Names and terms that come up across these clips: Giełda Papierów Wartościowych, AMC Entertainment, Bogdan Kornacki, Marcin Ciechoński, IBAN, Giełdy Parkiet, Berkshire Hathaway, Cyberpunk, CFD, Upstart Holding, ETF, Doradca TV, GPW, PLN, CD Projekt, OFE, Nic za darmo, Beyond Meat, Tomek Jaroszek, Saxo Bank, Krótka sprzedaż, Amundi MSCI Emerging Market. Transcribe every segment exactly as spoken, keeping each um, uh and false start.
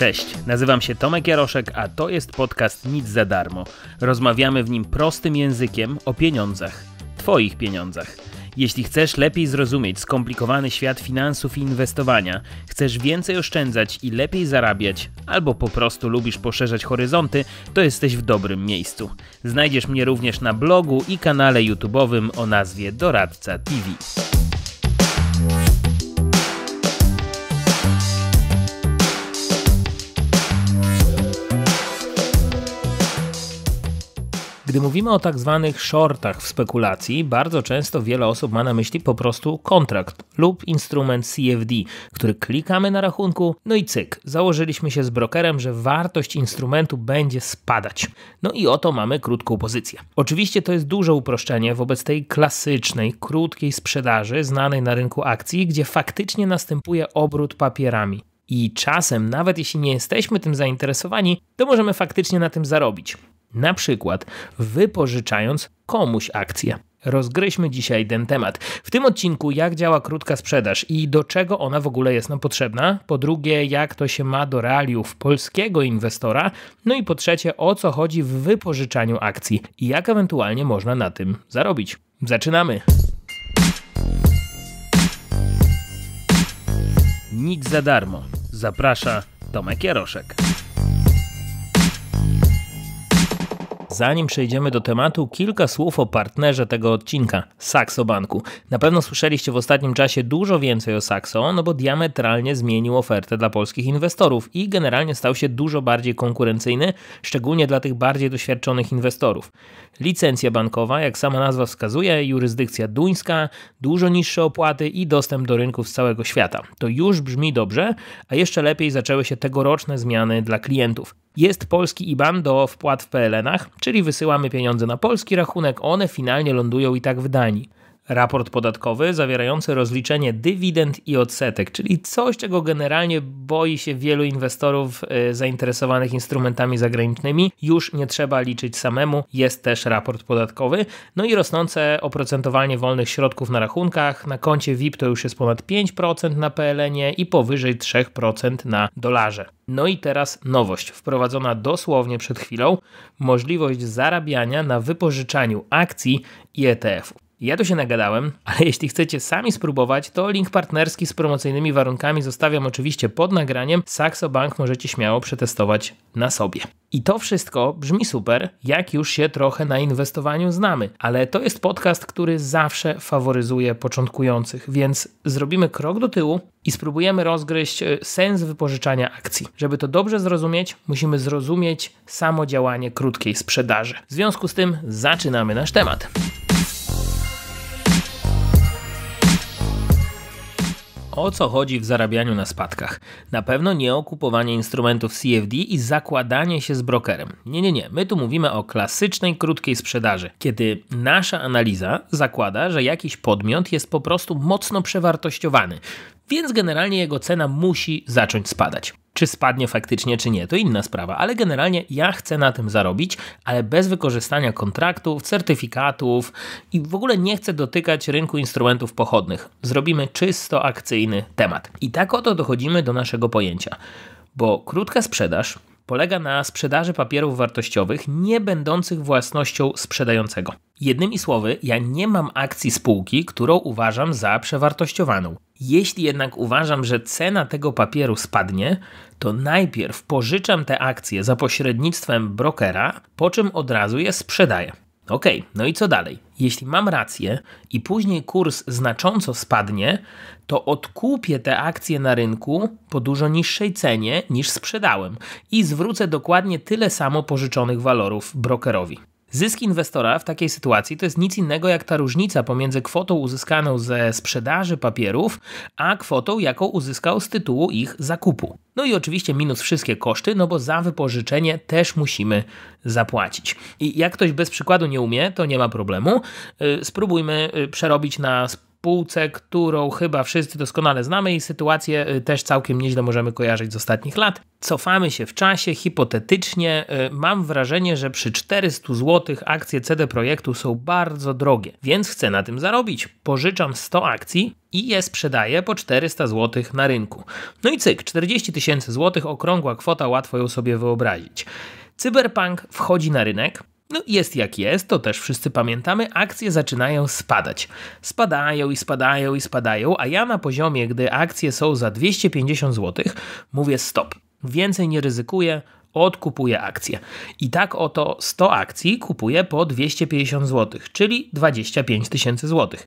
Cześć, nazywam się Tomek Jaroszek, a to jest podcast Nic za darmo. Rozmawiamy w nim prostym językiem o pieniądzach, Twoich pieniądzach. Jeśli chcesz lepiej zrozumieć skomplikowany świat finansów i inwestowania, chcesz więcej oszczędzać i lepiej zarabiać, albo po prostu lubisz poszerzać horyzonty, to jesteś w dobrym miejscu. Znajdziesz mnie również na blogu i kanale YouTube'owym o nazwie Doradca T V. Gdy mówimy o tak zwanych shortach w spekulacji, bardzo często wiele osób ma na myśli po prostu kontrakt lub instrument C F D, który klikamy na rachunku, no i cyk, założyliśmy się z brokerem, że wartość instrumentu będzie spadać. No i oto mamy krótką pozycję. Oczywiście to jest duże uproszczenie wobec tej klasycznej, krótkiej sprzedaży znanej na rynku akcji, gdzie faktycznie następuje obrót papierami. I czasem, nawet jeśli nie jesteśmy tym zainteresowani, to możemy faktycznie na tym zarobić. Na przykład wypożyczając komuś akcję. Rozgryźmy dzisiaj ten temat. W tym odcinku jak działa krótka sprzedaż i do czego ona w ogóle jest nam potrzebna. Po drugie, jak to się ma do realiów polskiego inwestora. No i po trzecie, o co chodzi w wypożyczaniu akcji i jak ewentualnie można na tym zarobić. Zaczynamy! Nic za darmo. Zaprasza Tomek Jaroszek. Zanim przejdziemy do tematu, kilka słów o partnerze tego odcinka, Saxo Banku. Na pewno słyszeliście w ostatnim czasie dużo więcej o Saxo, no bo diametralnie zmienił ofertę dla polskich inwestorów i generalnie stał się dużo bardziej konkurencyjny, szczególnie dla tych bardziej doświadczonych inwestorów. Licencja bankowa, jak sama nazwa wskazuje, jurysdykcja duńska, dużo niższe opłaty i dostęp do rynków z całego świata. To już brzmi dobrze, a jeszcze lepiej zaczęły się tegoroczne zmiany dla klientów. Jest polski I B A N do wpłat w P L N-ach, czyli wysyłamy pieniądze na polski rachunek, one finalnie lądują i tak w Danii. Raport podatkowy zawierający rozliczenie dywidend i odsetek, czyli coś, czego generalnie boi się wielu inwestorów zainteresowanych instrumentami zagranicznymi. Już nie trzeba liczyć samemu, jest też raport podatkowy. No i rosnące oprocentowanie wolnych środków na rachunkach. Na koncie V I P to już jest ponad pięć procent na P L N-ie i powyżej trzy procent na dolarze. No i teraz nowość, wprowadzona dosłownie przed chwilą, możliwość zarabiania na wypożyczaniu akcji i E T F-u. Ja tu się nagadałem, ale jeśli chcecie sami spróbować, to link partnerski z promocyjnymi warunkami zostawiam oczywiście pod nagraniem. Saxo Bank możecie śmiało przetestować na sobie. I to wszystko brzmi super, jak już się trochę na inwestowaniu znamy, ale to jest podcast, który zawsze faworyzuje początkujących, więc zrobimy krok do tyłu i spróbujemy rozgryźć sens wypożyczania akcji. Żeby to dobrze zrozumieć, musimy zrozumieć samo działanie krótkiej sprzedaży. W związku z tym zaczynamy nasz temat. O co chodzi w zarabianiu na spadkach? Na pewno nie o kupowanie instrumentów C F D i zakładanie się z brokerem. Nie, nie, nie. My tu mówimy o klasycznej krótkiej sprzedaży, kiedy nasza analiza zakłada, że jakiś podmiot jest po prostu mocno przewartościowany, więc generalnie jego cena musi zacząć spadać. Czy spadnie faktycznie, czy nie, to inna sprawa, ale generalnie ja chcę na tym zarobić, ale bez wykorzystania kontraktów, certyfikatów i w ogóle nie chcę dotykać rynku instrumentów pochodnych. Zrobimy czysto akcyjny temat. I tak oto dochodzimy do naszego pojęcia, bo krótka sprzedaż polega na sprzedaży papierów wartościowych nie będących własnością sprzedającego. Jednymi słowy, ja nie mam akcji spółki, którą uważam za przewartościowaną. Jeśli jednak uważam, że cena tego papieru spadnie, to najpierw pożyczam te akcje za pośrednictwem brokera, po czym od razu je sprzedaję. Okej, okay, no i co dalej? Jeśli mam rację i później kurs znacząco spadnie, to odkupię te akcje na rynku po dużo niższej cenie niż sprzedałem i zwrócę dokładnie tyle samo pożyczonych walorów brokerowi. Zysk inwestora w takiej sytuacji to jest nic innego jak ta różnica pomiędzy kwotą uzyskaną ze sprzedaży papierów, a kwotą, jaką uzyskał z tytułu ich zakupu. No i oczywiście minus wszystkie koszty, no bo za wypożyczenie też musimy zapłacić. I jak ktoś bez przykładu nie umie, to nie ma problemu. Spróbujmy przerobić na spółce, którą chyba wszyscy doskonale znamy i sytuację też całkiem nieźle możemy kojarzyć z ostatnich lat. Cofamy się w czasie, hipotetycznie mam wrażenie, że przy czterystu złotych akcje C D Projektu są bardzo drogie, więc chcę na tym zarobić. Pożyczam sto akcji i je sprzedaję po czterysta złotych na rynku. No i cyk, czterdzieści tysięcy złotych, okrągła kwota, łatwo ją sobie wyobrazić. Cyberpunk wchodzi na rynek. No jest jak jest, to też wszyscy pamiętamy, akcje zaczynają spadać. Spadają i spadają i spadają, a ja na poziomie, gdy akcje są za dwieście pięćdziesiąt złotych, mówię stop, więcej nie ryzykuję, odkupuję akcje. I tak oto sto akcji kupuję po dwieście pięćdziesiąt złotych, czyli dwadzieścia pięć tysięcy złotych.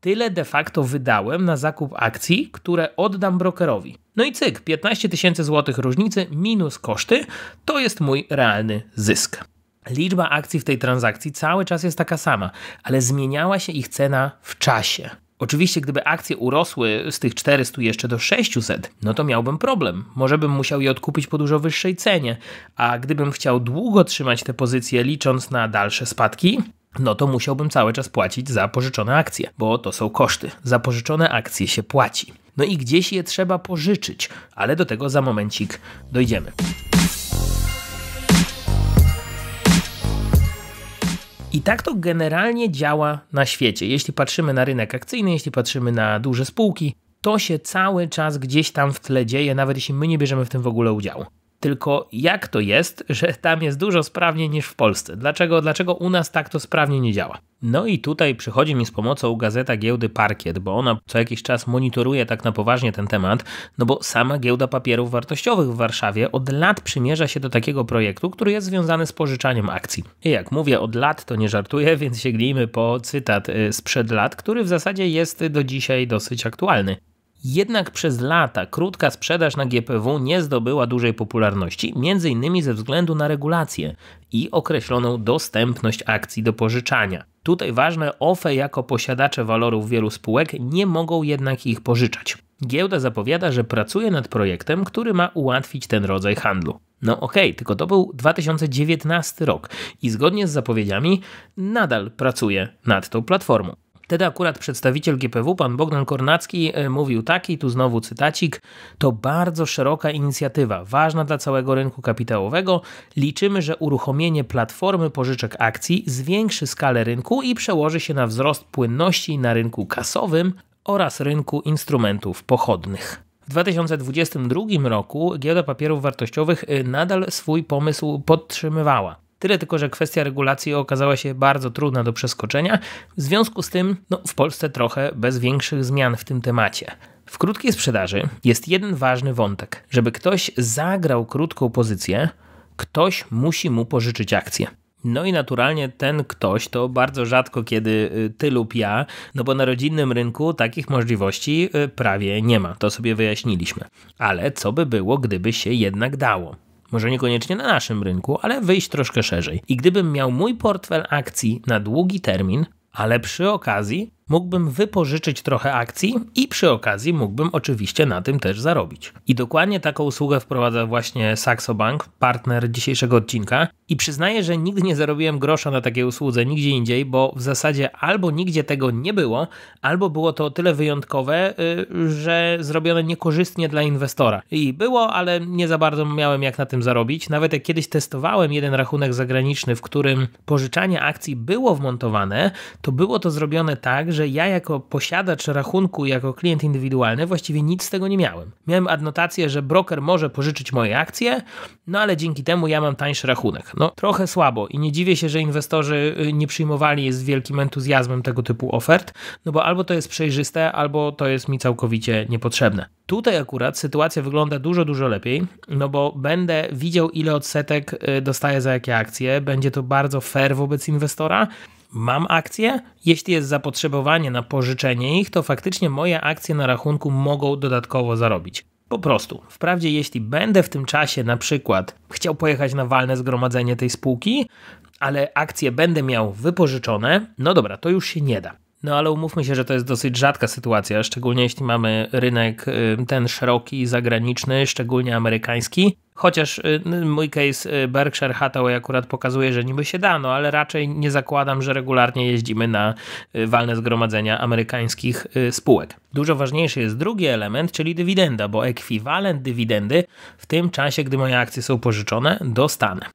Tyle de facto wydałem na zakup akcji, które oddam brokerowi. No i cyk, piętnaście tysięcy złotych różnicy minus koszty, to jest mój realny zysk. Liczba akcji w tej transakcji cały czas jest taka sama, ale zmieniała się ich cena w czasie. Oczywiście gdyby akcje urosły z tych czterystu jeszcze do sześciuset, no to miałbym problem. Może bym musiał je odkupić po dużo wyższej cenie, a gdybym chciał długo trzymać te pozycje licząc na dalsze spadki, no to musiałbym cały czas płacić za pożyczone akcje, bo to są koszty. Za pożyczone akcje się płaci. No i gdzieś je trzeba pożyczyć, ale do tego za momencik dojdziemy. I tak to generalnie działa na świecie. Jeśli patrzymy na rynek akcyjny, jeśli patrzymy na duże spółki, to się cały czas gdzieś tam w tle dzieje, nawet jeśli my nie bierzemy w tym w ogóle udziału. Tylko jak to jest, że tam jest dużo sprawniej niż w Polsce? Dlaczego, dlaczego u nas tak to sprawnie nie działa? No i tutaj przychodzi mi z pomocą gazeta Giełdy Parkiet, bo ona co jakiś czas monitoruje tak na poważnie ten temat, no bo sama Giełda Papierów Wartościowych w Warszawie od lat przymierza się do takiego projektu, który jest związany z pożyczaniem akcji. I jak mówię od lat, to nie żartuję, więc sięgnijmy po cytat sprzed lat, który w zasadzie jest do dzisiaj dosyć aktualny. Jednak przez lata krótka sprzedaż na G P W nie zdobyła dużej popularności, między innymi ze względu na regulacje i określoną dostępność akcji do pożyczania. Tutaj ważne, O F E jako posiadacze walorów wielu spółek nie mogą jednak ich pożyczać. Giełda zapowiada, że pracuje nad projektem, który ma ułatwić ten rodzaj handlu. No okej, okay, tylko to był dwa tysiące dziewiętnasty rok i zgodnie z zapowiedziami nadal pracuje nad tą platformą. Wtedy akurat przedstawiciel G P W, pan Bogdan Kornacki, mówił taki, tu znowu cytacik, to bardzo szeroka inicjatywa, ważna dla całego rynku kapitałowego. Liczymy, że uruchomienie platformy pożyczek akcji zwiększy skalę rynku i przełoży się na wzrost płynności na rynku kasowym oraz rynku instrumentów pochodnych. W dwa tysiące dwudziestym drugim roku Giełda Papierów Wartościowych nadal swój pomysł podtrzymywała. Tyle tylko, że kwestia regulacji okazała się bardzo trudna do przeskoczenia, w związku z tym no, w Polsce trochę bez większych zmian w tym temacie. W krótkiej sprzedaży jest jeden ważny wątek. Żeby ktoś zagrał krótką pozycję, ktoś musi mu pożyczyć akcję. No i naturalnie ten ktoś to bardzo rzadko kiedy ty lub ja, no bo na rodzinnym rynku takich możliwości prawie nie ma, to sobie wyjaśniliśmy. Ale co by było, gdyby się jednak dało? Może niekoniecznie na naszym rynku, ale wyjść troszkę szerzej. I gdybym miał mój portfel akcji na długi termin, ale przy okazji mógłbym wypożyczyć trochę akcji i przy okazji mógłbym oczywiście na tym też zarobić. I dokładnie taką usługę wprowadza właśnie Saxo Bank, partner dzisiejszego odcinka. I przyznaję, że nigdy nie zarobiłem grosza na takiej usłudze nigdzie indziej, bo w zasadzie albo nigdzie tego nie było, albo było to o tyle wyjątkowe, yy, że zrobione niekorzystnie dla inwestora. I było, ale nie za bardzo miałem jak na tym zarobić. Nawet jak kiedyś testowałem jeden rachunek zagraniczny, w którym pożyczanie akcji było wmontowane, to było to zrobione tak, że ja jako posiadacz rachunku, jako klient indywidualny właściwie nic z tego nie miałem. Miałem adnotację, że broker może pożyczyć moje akcje, no ale dzięki temu ja mam tańszy rachunek. No trochę słabo i nie dziwię się, że inwestorzy nie przyjmowali z wielkim entuzjazmem tego typu ofert, no bo albo to jest przejrzyste, albo to jest mi całkowicie niepotrzebne. Tutaj akurat sytuacja wygląda dużo, dużo lepiej, no bo będę widział, ile odsetek dostaję za jakie akcje, będzie to bardzo fair wobec inwestora. Mam akcje? Jeśli jest zapotrzebowanie na pożyczenie ich, to faktycznie moje akcje na rachunku mogą dodatkowo zarobić. Po prostu. Wprawdzie jeśli będę w tym czasie na przykład chciał pojechać na walne zgromadzenie tej spółki, ale akcje będę miał wypożyczone, no dobra, to już się nie da. No ale umówmy się, że to jest dosyć rzadka sytuacja, szczególnie jeśli mamy rynek ten szeroki, zagraniczny, szczególnie amerykański, Chociaż mój case Berkshire Hathaway akurat pokazuje, że niby się da, no ale raczej nie zakładam, że regularnie jeździmy na walne zgromadzenia amerykańskich spółek. Dużo ważniejszy jest drugi element, czyli dywidenda, bo ekwiwalent dywidendy w tym czasie, gdy moje akcje są pożyczone, dostanę.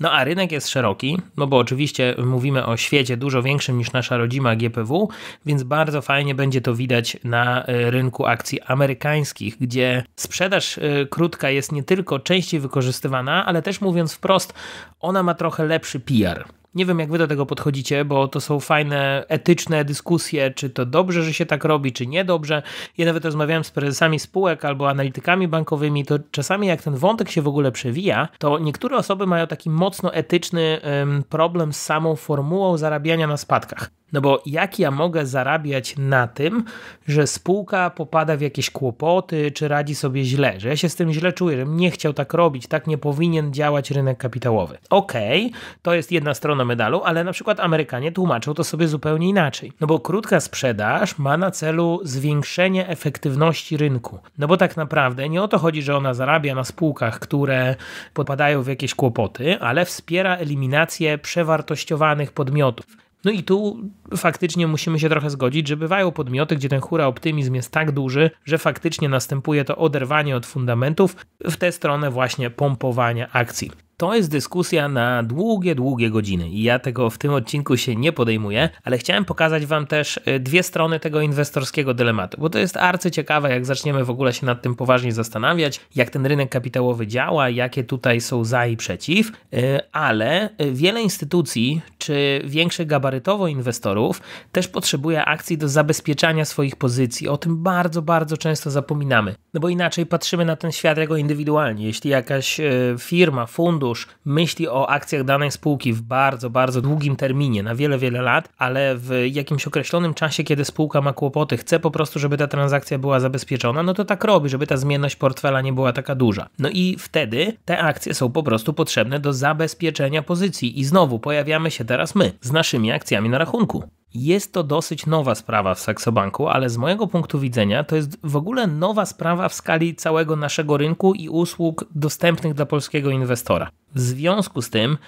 No a rynek jest szeroki, no bo oczywiście mówimy o świecie dużo większym niż nasza rodzima G P W, więc bardzo fajnie będzie to widać na rynku akcji amerykańskich, gdzie sprzedaż krótka jest nie tylko częściej wykorzystywana, ale też mówiąc wprost, ona ma trochę lepszy P R. Nie wiem, jak wy do tego podchodzicie, bo to są fajne, etyczne dyskusje, czy to dobrze, że się tak robi, czy niedobrze. Ja nawet rozmawiałem z prezesami spółek albo analitykami bankowymi, to czasami jak ten wątek się w ogóle przewija, to niektóre osoby mają taki mocno etyczny ym, problem z samą formułą zarabiania na spadkach. No bo jak ja mogę zarabiać na tym, że spółka popada w jakieś kłopoty, czy radzi sobie źle, że ja się z tym źle czuję, że bym nie chciał tak robić, tak nie powinien działać rynek kapitałowy. Okej, okay, to jest jedna strona medalu, ale na przykład Amerykanie tłumaczą to sobie zupełnie inaczej. No bo krótka sprzedaż ma na celu zwiększenie efektywności rynku. No bo tak naprawdę nie o to chodzi, że ona zarabia na spółkach, które popadają w jakieś kłopoty, ale wspiera eliminację przewartościowanych podmiotów. No i tu faktycznie musimy się trochę zgodzić, że bywają podmioty, gdzie ten hura optymizm jest tak duży, że faktycznie następuje to oderwanie od fundamentów w tę stronę właśnie pompowania akcji. To jest dyskusja na długie, długie godziny i ja tego w tym odcinku się nie podejmuję, ale chciałem pokazać wam też dwie strony tego inwestorskiego dylematu, bo to jest arcyciekawe, jak zaczniemy w ogóle się nad tym poważnie zastanawiać, jak ten rynek kapitałowy działa, jakie tutaj są za i przeciw, ale wiele instytucji czy większych gabarytowo inwestorów też potrzebuje akcji do zabezpieczania swoich pozycji. O tym bardzo, bardzo często zapominamy, no bo inaczej patrzymy na ten świat jako indywidualnie. Jeśli jakaś firma, fundusz myśli o akcjach danej spółki w bardzo, bardzo długim terminie, na wiele, wiele lat, ale w jakimś określonym czasie, kiedy spółka ma kłopoty, chce po prostu, żeby ta transakcja była zabezpieczona, no to tak robi, żeby ta zmienność portfela nie była taka duża. No i wtedy te akcje są po prostu potrzebne do zabezpieczenia pozycji i znowu pojawiamy się teraz my z naszymi akcjami na rachunku. Jest to dosyć nowa sprawa w Saxo Banku, ale z mojego punktu widzenia to jest w ogóle nowa sprawa w skali całego naszego rynku i usług dostępnych dla polskiego inwestora. W związku z tym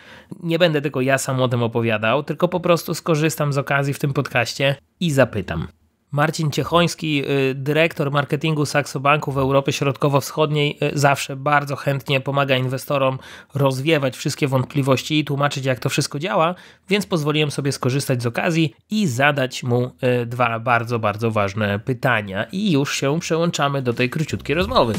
nie będę tylko ja sam o tym opowiadał, tylko po prostu skorzystam z okazji w tym podcaście i zapytam. Marcin Ciechoński, dyrektor marketingu Saxo Banku w Europie Środkowo-Wschodniej, zawsze bardzo chętnie pomaga inwestorom rozwiewać wszystkie wątpliwości i tłumaczyć, jak to wszystko działa, więc pozwoliłem sobie skorzystać z okazji i zadać mu dwa bardzo, bardzo ważne pytania. I już się przełączamy do tej króciutkiej rozmowy.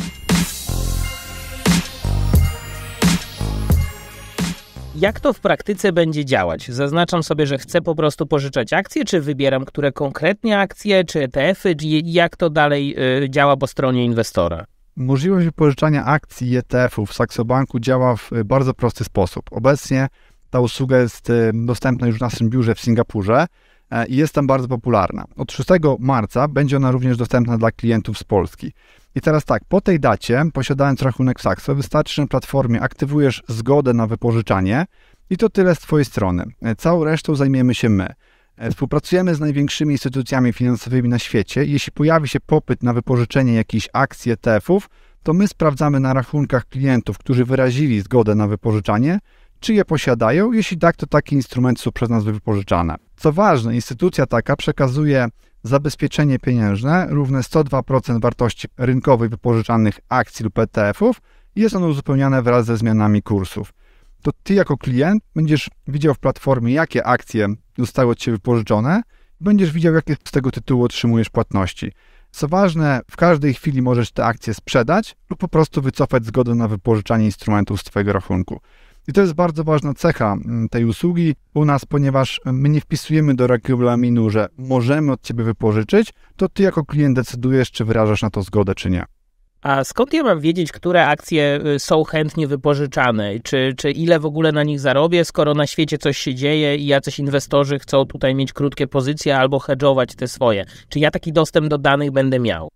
Jak to w praktyce będzie działać? Zaznaczam sobie, że chcę po prostu pożyczać akcje, czy wybieram które konkretnie akcje, czy E T F y, czy jak to dalej y, działa po stronie inwestora? Możliwość pożyczania akcji E T F u w Saxo Banku działa w bardzo prosty sposób. Obecnie ta usługa jest dostępna już w naszym biurze w Singapurze i jest tam bardzo popularna. Od szóstego marca będzie ona również dostępna dla klientów z Polski. I teraz tak, po tej dacie, posiadając rachunek w Saxo, wystarczy, że na platformie aktywujesz zgodę na wypożyczanie i to tyle z Twojej strony. Całą resztą zajmiemy się my. Współpracujemy z największymi instytucjami finansowymi na świecie. Jeśli pojawi się popyt na wypożyczenie jakichś akcji E T F ów, to my sprawdzamy na rachunkach klientów, którzy wyrazili zgodę na wypożyczanie, czy je posiadają. Jeśli tak, to takie instrumenty są przez nas wypożyczane. Co ważne, instytucja taka przekazuje zabezpieczenie pieniężne równe sto dwa procent wartości rynkowej wypożyczanych akcji lub E T F ów i jest ono uzupełniane wraz ze zmianami kursów. To Ty jako klient będziesz widział w platformie, jakie akcje zostały od Ciebie wypożyczone i będziesz widział, jakie z tego tytułu otrzymujesz płatności. Co ważne, w każdej chwili możesz te akcje sprzedać lub po prostu wycofać zgodę na wypożyczanie instrumentów z Twojego rachunku. I to jest bardzo ważna cecha tej usługi u nas, ponieważ my nie wpisujemy do regulaminu, że możemy od Ciebie wypożyczyć, to Ty jako klient decydujesz, czy wyrażasz na to zgodę, czy nie. A skąd ja mam wiedzieć, które akcje są chętnie wypożyczane? Czy, czy ile w ogóle na nich zarobię, skoro na świecie coś się dzieje i jacyś inwestorzy chcą tutaj mieć krótkie pozycje albo hedżować te swoje? Czy ja taki dostęp do danych będę miał?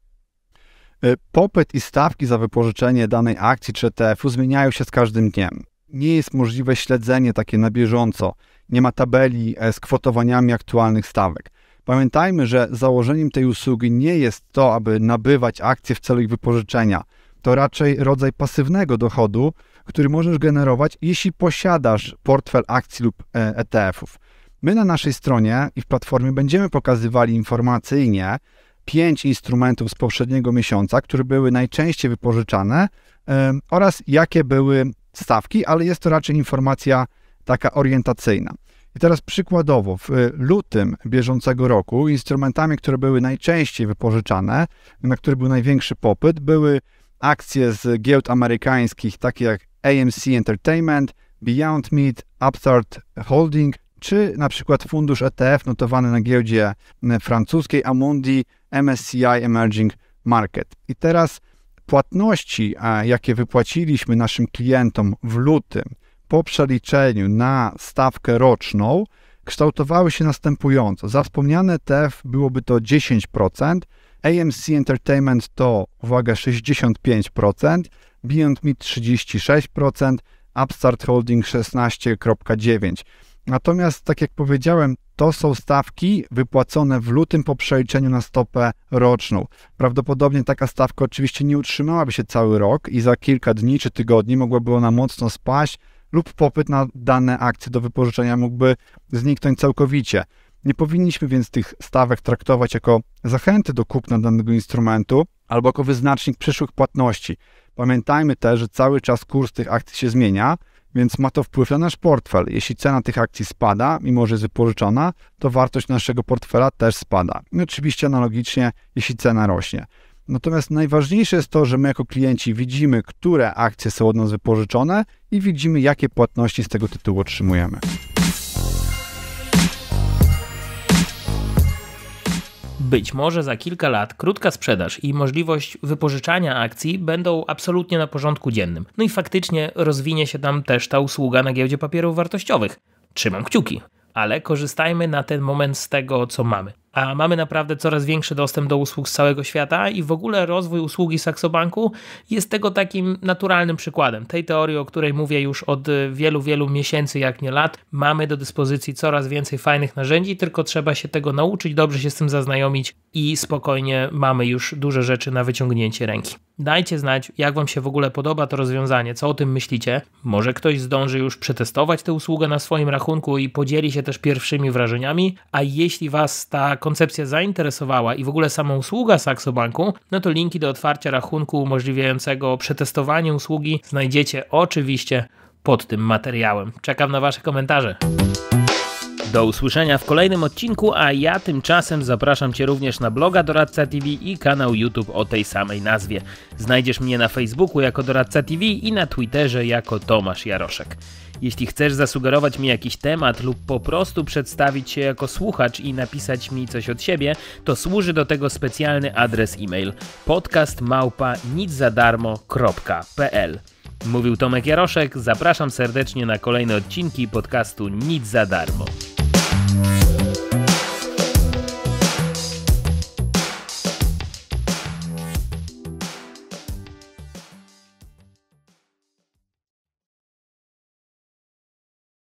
Popyt i stawki za wypożyczenie danej akcji czy E T F u zmieniają się z każdym dniem. Nie jest możliwe śledzenie takie na bieżąco. Nie ma tabeli z kwotowaniami aktualnych stawek. Pamiętajmy, że założeniem tej usługi nie jest to, aby nabywać akcje w celu ich wypożyczenia, to raczej rodzaj pasywnego dochodu, który możesz generować, jeśli posiadasz portfel akcji lub E T F-ów. My na naszej stronie i w platformie będziemy pokazywali informacyjnie pięć instrumentów z poprzedniego miesiąca, które były najczęściej wypożyczane oraz jakie były stawki, ale jest to raczej informacja taka orientacyjna. I teraz przykładowo w lutym bieżącego roku instrumentami, które były najczęściej wypożyczane, na które był największy popyt, były akcje z giełd amerykańskich, takie jak A M C Entertainment, Beyond Meat, Upstart Holding, czy na przykład fundusz E T F notowany na giełdzie francuskiej Amundi M S C I Emerging Market. I teraz płatności, jakie wypłaciliśmy naszym klientom w lutym po przeliczeniu na stawkę roczną, kształtowały się następująco. Za wspomniane E T F byłoby to dziesięć procent, A M C Entertainment to, uwaga, sześćdziesiąt pięć procent, Beyond Meat trzydzieści sześć procent, Upstart Holding szesnaście przecinek dziewięć procent. Natomiast, tak jak powiedziałem, to są stawki wypłacone w lutym po przeliczeniu na stopę roczną. Prawdopodobnie taka stawka oczywiście nie utrzymałaby się cały rok i za kilka dni czy tygodni mogłaby ona mocno spaść lub popyt na dane akcje do wypożyczenia mógłby zniknąć całkowicie. Nie powinniśmy więc tych stawek traktować jako zachęty do kupna danego instrumentu albo jako wyznacznik przyszłych płatności. Pamiętajmy też, że cały czas kurs tych akcji się zmienia, więc ma to wpływ na nasz portfel. Jeśli cena tych akcji spada, mimo że jest wypożyczona, to wartość naszego portfela też spada. I oczywiście analogicznie, jeśli cena rośnie. Natomiast najważniejsze jest to, że my jako klienci widzimy, które akcje są od nas wypożyczone i widzimy, jakie płatności z tego tytułu otrzymujemy. Być może za kilka lat krótka sprzedaż i możliwość wypożyczania akcji będą absolutnie na porządku dziennym. No i faktycznie rozwinie się tam też ta usługa na giełdzie papierów wartościowych. Trzymam kciuki, ale korzystajmy na ten moment z tego, co mamy. A mamy naprawdę coraz większy dostęp do usług z całego świata i w ogóle rozwój usługi Saxo Banku jest tego takim naturalnym przykładem. Tej teorii, o której mówię już od wielu, wielu miesięcy, jak nie lat, mamy do dyspozycji coraz więcej fajnych narzędzi, tylko trzeba się tego nauczyć, dobrze się z tym zaznajomić i spokojnie mamy już duże rzeczy na wyciągnięcie ręki. Dajcie znać, jak Wam się w ogóle podoba to rozwiązanie, co o tym myślicie. Może ktoś zdąży już przetestować tę usługę na swoim rachunku i podzieli się też pierwszymi wrażeniami, a jeśli Was ta koncepcja zainteresowała i w ogóle sama usługa Saxo Banku, no to linki do otwarcia rachunku umożliwiającego przetestowanie usługi znajdziecie oczywiście pod tym materiałem. Czekam na Wasze komentarze. Do usłyszenia w kolejnym odcinku, a ja tymczasem zapraszam Cię również na bloga Doradca T V i kanał YouTube o tej samej nazwie. Znajdziesz mnie na Facebooku jako Doradca T V i na Twitterze jako Tomasz Jaroszek. Jeśli chcesz zasugerować mi jakiś temat lub po prostu przedstawić się jako słuchacz i napisać mi coś od siebie, to służy do tego specjalny adres e-mail podcast małpa nic za darmo kropka p l. Mówił Tomek Jaroszek, zapraszam serdecznie na kolejne odcinki podcastu Nic za darmo.